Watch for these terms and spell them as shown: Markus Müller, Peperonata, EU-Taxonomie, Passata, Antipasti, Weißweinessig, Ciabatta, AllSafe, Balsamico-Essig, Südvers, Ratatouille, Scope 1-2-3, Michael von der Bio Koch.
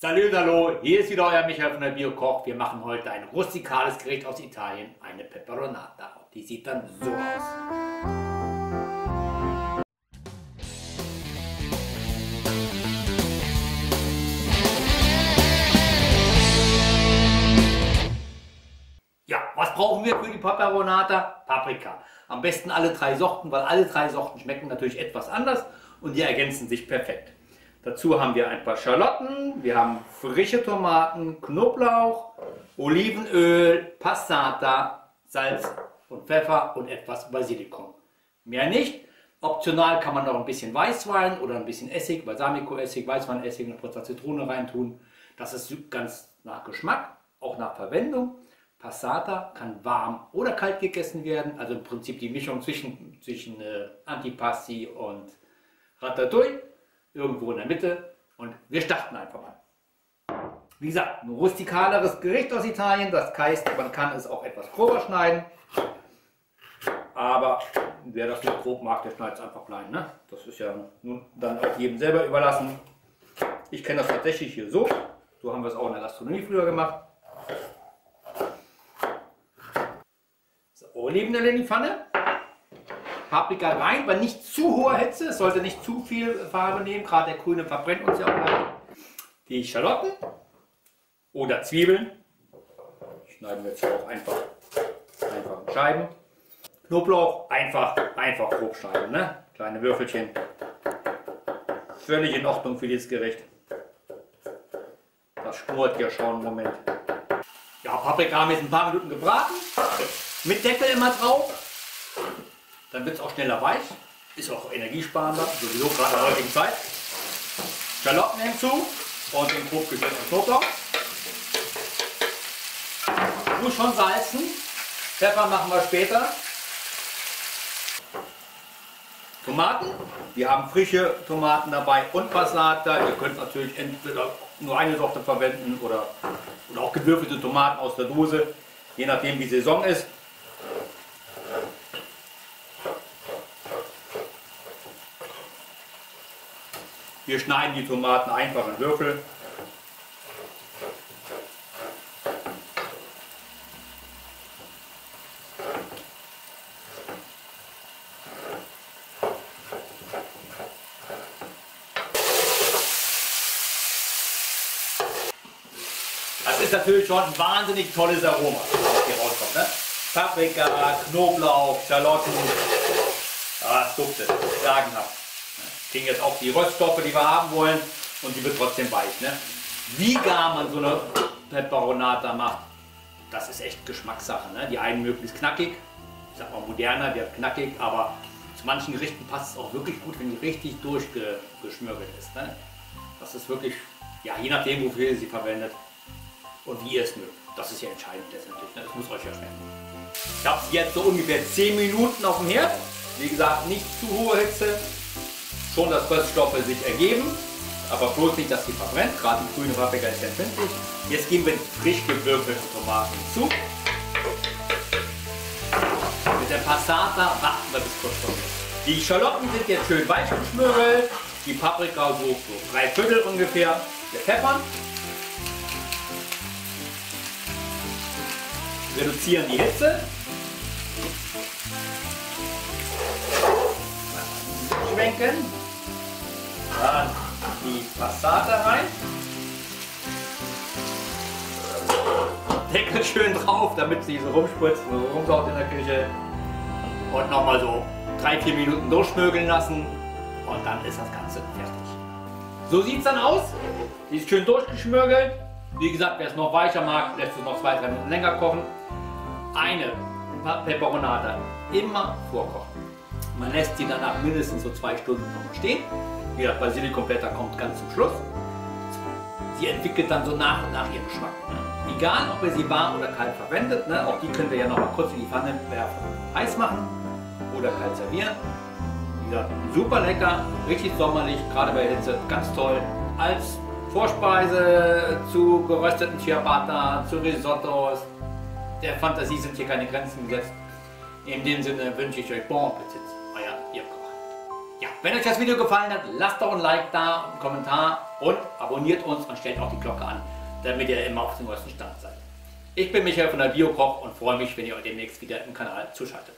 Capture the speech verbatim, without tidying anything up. Salut, hallo, hier ist wieder euer Michael von der Bio Koch. Wir machen heute ein rustikales Gericht aus Italien, eine Peperonata. Die sieht dann so aus. Ja, was brauchen wir für die Peperonata? Paprika. Am besten alle drei Sorten, weil alle drei Sorten schmecken natürlich etwas anders und die ergänzen sich perfekt. Dazu haben wir ein paar Schalotten, wir haben frische Tomaten, Knoblauch, Olivenöl, Passata, Salz und Pfeffer und etwas Basilikum. Mehr nicht. Optional kann man noch ein bisschen Weißwein oder ein bisschen Essig, Balsamico-Essig, Weißweinessig, eine Prise Zitrone reintun. Das ist ganz nach Geschmack, auch nach Verwendung. Passata kann warm oder kalt gegessen werden, also im Prinzip die Mischung zwischen, zwischen äh, Antipasti und Ratatouille. Irgendwo in der Mitte, und wir starten einfach mal. Wie gesagt, ein rustikaleres Gericht aus Italien, das heißt, man kann es auch etwas grober schneiden, aber wer das nicht grob mag, der schneidet es einfach klein, ne? Das ist ja nun dann auch jedem selber überlassen. Ich kenne das tatsächlich hier so, so haben wir es auch in der Gastronomie früher gemacht. So, Olivenöl in die Pfanne. Paprika rein, aber nicht zu hoher Hitze, es sollte nicht zu viel Farbe nehmen, gerade der grüne verbrennt uns ja auch gleich. Die Schalotten oder Zwiebeln, schneiden wir jetzt auch einfach, einfach in Scheiben. Knoblauch einfach, einfach grob schneiden, ne? Kleine Würfelchen, völlig in Ordnung für dieses Gericht. Das schmort ja schon einen Moment. Ja, Paprika haben wir jetzt ein paar Minuten gebraten, mit Deckel immer drauf. Dann wird es auch schneller weich, ist auch energiesparender, sowieso gerade in der heutigen Zeit. Schalotten hinzu und den grob geschnittenen Knoblauch. Nur schon salzen, Pfeffer machen wir später. Tomaten, wir haben frische Tomaten dabei und Passata. Ihr könnt natürlich entweder nur eine Sorte verwenden oder, oder auch gewürfelte Tomaten aus der Dose, je nachdem wie Saison ist. Wir schneiden die Tomaten einfach in Würfel. Das ist natürlich schon ein wahnsinnig tolles Aroma, was hier rauskommt, ne? Paprika, Knoblauch, Schalotten, das duftet, sagenhaft. Kriegen jetzt auch die Röststoffe, die wir haben wollen, und die wird trotzdem weich, ne? Wie gar man so eine Peperonata macht, das ist echt Geschmackssache, ne? Die einen mögen es knackig, ich sag mal moderner, der knackig, aber zu manchen Gerichten passt es auch wirklich gut, wenn die richtig durchgeschmürgelt ist, ne? Das ist wirklich, ja, je nachdem wofür ihr sie verwendet und wie ihr es mögt. Das ist ja entscheidend letztendlich, ne? Das muss euch ja schmecken. Ich habe es jetzt so ungefähr zehn Minuten auf dem Herd, wie gesagt nicht zu hohe Hitze. Schon, dass Röststoffe sich ergeben, aber bloß nicht, dass sie verbrennt. Gerade die grüne Paprika ist empfindlich. Jetzt geben wir die frisch gewürfelten Tomaten hinzu. Mit der Passata warten wir bis kurz vor. Die Schalotten sind jetzt schön weich geschmürgelt. Die Paprika so, so drei Viertel ungefähr. Wir peppern. Reduzieren die Hitze. Schwenken. Dann die Passata rein. Deckel schön drauf, damit sie so rumspritzt und so rumsaugt in der Küche. Und nochmal so drei vier Minuten durchschmögeln lassen. Und dann ist das Ganze fertig. So sieht es dann aus. Die ist schön durchgeschmürgelt. Wie gesagt, wer es noch weicher mag, lässt es noch zwei drei Minuten länger kochen. Eine Peperonata immer vorkochen. Man lässt sie danach mindestens so zwei Stunden nochmal stehen. Wie gesagt, Basilikum-Blätter kommt ganz zum Schluss. Sie entwickelt dann so nach und nach ihren Geschmack, ne? Egal, ob ihr sie warm oder kalt verwendet, ne? Auch die könnt ihr ja nochmal kurz in die Pfanne werfen, heiß machen oder kalt servieren. Wie gesagt, super lecker, richtig sommerlich, gerade bei Hitze, ganz toll. Als Vorspeise zu gerösteten Ciabatta, zu Risottos. Der Fantasie sind hier keine Grenzen gesetzt. In dem Sinne wünsche ich euch bon Appetit. Euer Bio Koch. Ja, wenn euch das Video gefallen hat, lasst doch ein Like da und einen Kommentar. und abonniert uns und stellt auch die Glocke an, damit ihr immer auf dem neuesten Stand seid. Ich bin Michael von der Bio Koch und freue mich, wenn ihr euch demnächst wieder im Kanal zuschaltet.